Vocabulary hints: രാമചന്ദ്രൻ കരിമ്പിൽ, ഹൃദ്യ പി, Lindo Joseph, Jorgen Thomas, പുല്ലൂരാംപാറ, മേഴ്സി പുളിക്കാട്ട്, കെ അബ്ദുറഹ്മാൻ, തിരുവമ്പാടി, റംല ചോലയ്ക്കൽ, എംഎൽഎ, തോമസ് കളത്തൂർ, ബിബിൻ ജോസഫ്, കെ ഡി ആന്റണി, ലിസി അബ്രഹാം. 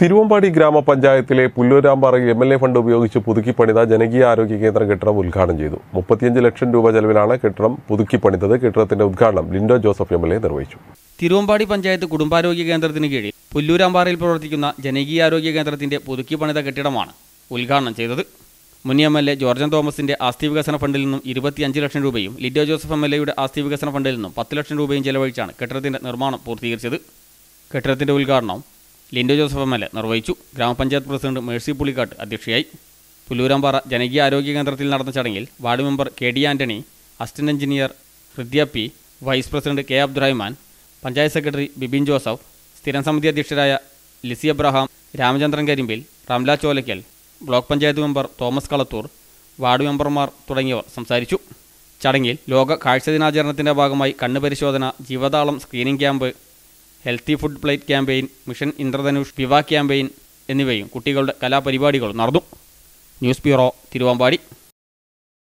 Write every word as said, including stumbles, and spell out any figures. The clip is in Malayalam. തിരുവമ്പാടി ഗ്രാമപഞ്ചായത്തിലെ പുല്ലൂരാംപാറ M L A fund ഉപയോഗിച്ച് പുതുക്കി പണിത ജനകീയ ആരോഗ്യ കേന്ദ്ര കെട്ടിടം ഉദ്ഘാടനം ചെയ്തു. മുപ്പത്തിയഞ്ച് ലക്ഷം രൂപ ചെലവിലാണ് കെട്ടിടം പുതുക്കി പണിതത്. കെട്ടിടത്തിന്റെ ഉദ്ഘാടനം Linto Joseph M L A നിർവഹിച്ചു. തിരുവമ്പാടി പഞ്ചായത്ത് കുടുംബാരോഗ്യ കേന്ദ്രത്തിന് കീഴിൽ പുല്ലൂരാംപാറയിൽ പ്രവർത്തിക്കുന്ന ജനകീയ ആരോഗ്യ കേന്ദ്രത്തിന്റെ പുതുക്കി പണിത കെട്ടിടമാണ് ഉദ്ഘാടനം ചെയ്തത്. മുൻ എം എൽ എ ജോർജൻ തോമസിന്റെ ആസ്തി വികസന ഫണ്ടിൽ നിന്നും ഇരുപത്തിയഞ്ച് ലക്ഷം രൂപയും ലിൻഡോ ജോസഫ് എം എൽ എയുടെ ആസ്തി വികസന ഫണ്ടിൽ നിന്നും പത്ത് ലക്ഷം രൂപയും ചെലവഴിച്ചാണ് കെട്ടിടത്തിന്റെ നിർമ്മാണം പൂർത്തീകരിച്ചത്. കെട്ടിടത്തിന്റെ ഉദ്ഘാടനം Linto Joseph M L A നിർവഹിച്ചു. ഗ്രാമപഞ്ചായത്ത് പ്രസിഡന്റ് മേഴ്സി പുളിക്കാട്ട് അധ്യക്ഷയായി. പുല്ലൂരാംപാറ ജനകീയ ആരോഗ്യ കേന്ദ്രത്തിൽ നടന്ന ചടങ്ങിൽ ward member കെ ഡി ആന്റണി, assistant engineer ഹൃദ്യ പി, vice president കെ അബ്ദുറഹ്മാൻ, panchayat secretary ബിബിൻ ജോസഫ്, സ്ഥിരം സമിതി അധ്യക്ഷരായ ലിസി അബ്രഹാം, രാമചന്ദ്രൻ കരിമ്പിൽ, റംല ചോലയ്ക്കൽ, block panchayat member തോമസ് കളത്തൂർ, ward മെമ്പർമാർ തുടങ്ങിയവർ സംസാരിച്ചു. ചടങ്ങിൽ ലോക കാഴ്ച ദിനാചരണത്തിന്റെ ഭാഗമായി കണ്ണ് പരിശോധന, Jeevathalam screening camp, healthy food plate campaign, mission Indradhanush viva campaign എന്നിവയും കുട്ടികളുടെ കലാപരിപാടികളും നടന്നു. News bureau, തിരുവമ്പാടി.